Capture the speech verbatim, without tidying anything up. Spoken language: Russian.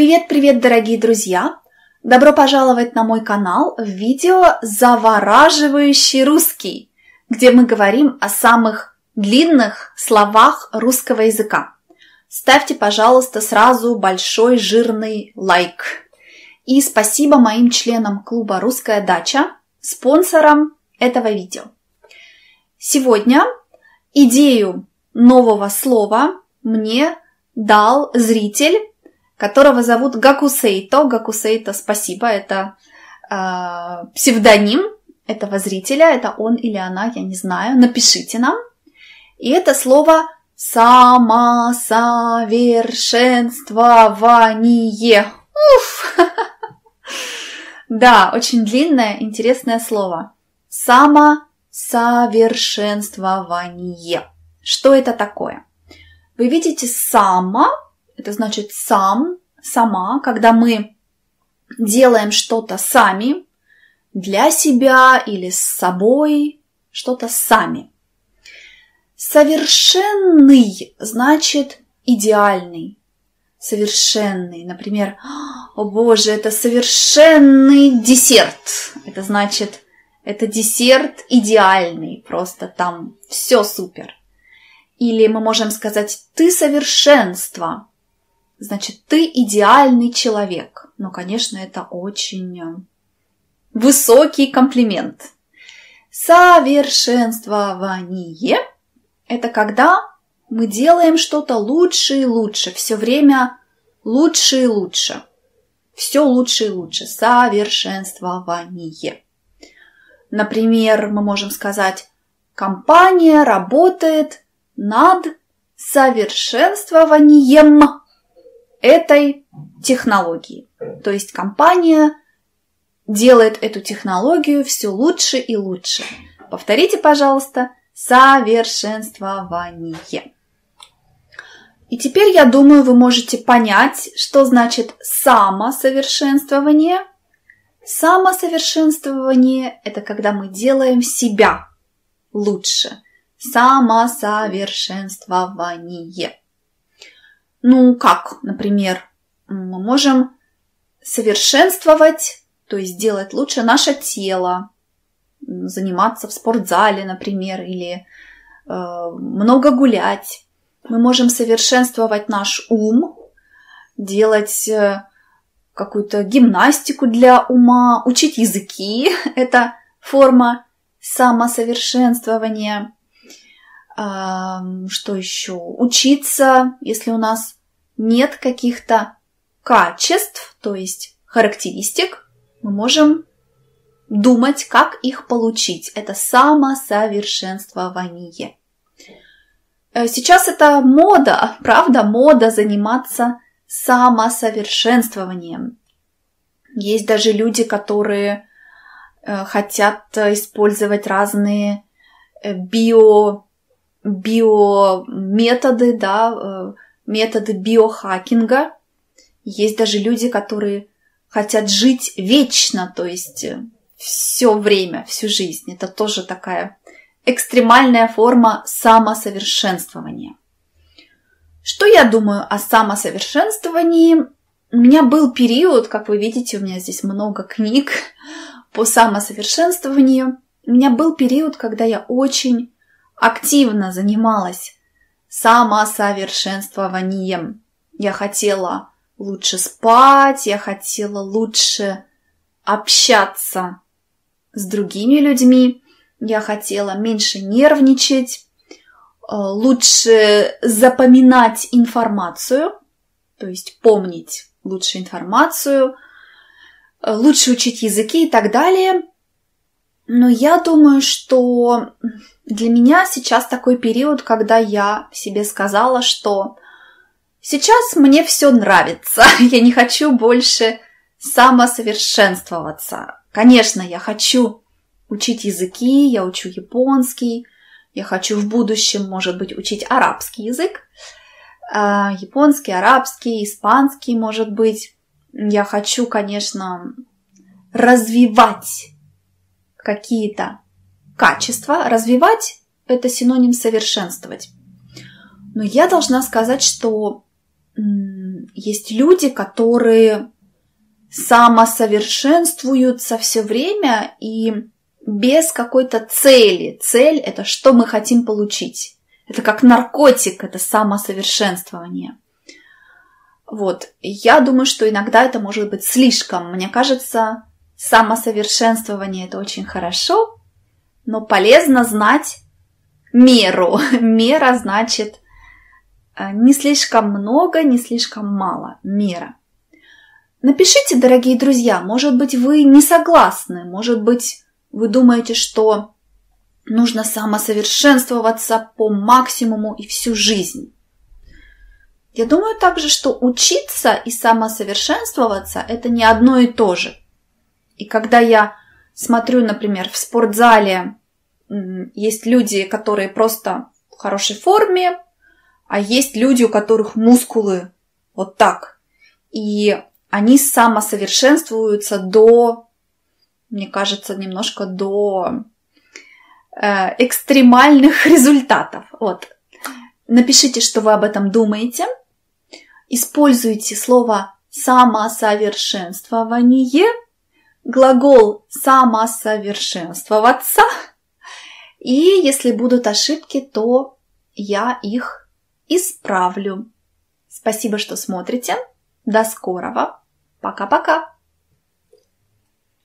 Привет-привет, дорогие друзья! Добро пожаловать на мой канал в видео «Завораживающий русский», где мы говорим о самых длинных словах русского языка. Ставьте, пожалуйста, сразу большой жирный лайк. И спасибо моим членам клуба «Русская дача», спонсорам этого видео. Сегодня идею нового слова мне дал зритель, которого зовут Гакусейто. Гакусейто, спасибо, это э, псевдоним этого зрителя, это он или она, я не знаю, напишите нам. И это слово самосовершенствование. Уф! Да, очень длинное, интересное слово. Самосовершенствование. Что это такое? Вы видите, само — это значит сам, сама, когда мы делаем что-то сами, для себя или с собой, что-то сами. Совершенный значит идеальный, совершенный. Например, о боже, это совершенный десерт. Это значит, это десерт идеальный, просто там все супер. Или мы можем сказать «ты совершенство». Значит, ты идеальный человек. Ну, конечно, это очень высокий комплимент. Совершенствование – это когда мы делаем что-то лучше и лучше. Все время лучше и лучше. Все лучше и лучше. Совершенствование. Например, мы можем сказать «компания работает над совершенствованием этой технологии». То есть компания делает эту технологию все лучше и лучше. Повторите, пожалуйста, совершенствование. И теперь, я думаю, вы можете понять, что значит самосовершенствование. Самосовершенствование – это когда мы делаем себя лучше. Самосовершенствование. Ну, как, например, мы можем совершенствовать, то есть делать лучше наше тело, заниматься в спортзале, например, или э, много гулять. Мы можем совершенствовать наш ум, делать какую-то гимнастику для ума, учить языки. Это форма самосовершенствования. Что еще? Учиться, если у нас нет каких-то качеств, то есть характеристик, мы можем думать, как их получить. Это самосовершенствование. Сейчас это мода, правда, мода заниматься самосовершенствованием. Есть даже люди, которые хотят использовать разные био... биометоды, да, методы биохакинга. Есть даже люди, которые хотят жить вечно, то есть все время, всю жизнь. Это тоже такая экстремальная форма самосовершенствования. Что я думаю о самосовершенствовании? У меня был период, как вы видите, у меня здесь много книг по самосовершенствованию. У меня был период, когда я очень активно занималась самосовершенствованием. Я хотела лучше спать, я хотела лучше общаться с другими людьми, я хотела меньше нервничать, лучше запоминать информацию, то есть помнить лучше информацию, лучше учить языки и так далее. Но я думаю, что для меня сейчас такой период, когда я себе сказала, что сейчас мне все нравится, я не хочу больше самосовершенствоваться. Конечно, я хочу учить языки, я учу японский, я хочу в будущем, может быть, учить арабский язык, японский, арабский, испанский, может быть. Я хочу, конечно, развивать какие-то качества. Развивать – это синоним совершенствовать. Но я должна сказать, что есть люди, которые самосовершенствуются все время и без какой-то цели. Цель – это что мы хотим получить. Это как наркотик, это самосовершенствование. Вот. Я думаю, что иногда это может быть слишком. Мне кажется, самосовершенствование – это очень хорошо, но полезно знать меру. Мера значит не слишком много, не слишком мало. Мера. Напишите, дорогие друзья, может быть, вы не согласны, может быть, вы думаете, что нужно самосовершенствоваться по максимуму и всю жизнь. Я думаю также, что учиться и самосовершенствоваться – это не одно и то же. И когда я смотрю, например, в спортзале есть люди, которые просто в хорошей форме, а есть люди, у которых мускулы вот так. И они самосовершенствуются до, мне кажется, немножко до э, экстремальных результатов. Вот. Напишите, что вы об этом думаете. Используйте слово «самосовершенствование», глагол «самосовершенствоваться». И если будут ошибки, то я их исправлю. Спасибо, что смотрите. До скорого. Пока-пока.